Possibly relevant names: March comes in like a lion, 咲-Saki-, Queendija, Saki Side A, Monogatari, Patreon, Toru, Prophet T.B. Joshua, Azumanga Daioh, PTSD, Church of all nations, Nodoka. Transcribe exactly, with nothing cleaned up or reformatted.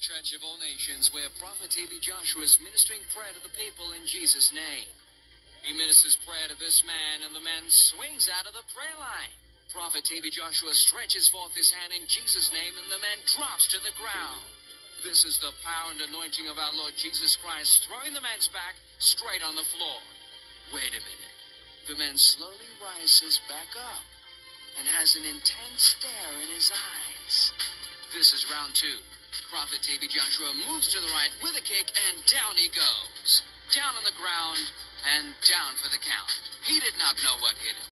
Church of All Nations, where Prophet T B Joshua is ministering prayer to the people in Jesus' name. He ministers prayer to this man, and the man swings out of the prayer line. Prophet T B Joshua stretches forth his hand in Jesus' name, and the man drops to the ground. This is the power and anointing of our Lord Jesus Christ, throwing the man's back straight on the floor. Wait a minute. The man slowly rises back up and has an intense stare in his eyes. This is round two. Prophet T B Joshua moves to the right with a kick, and down he goes. Down on the ground, and down for the count. He did not know what hit him.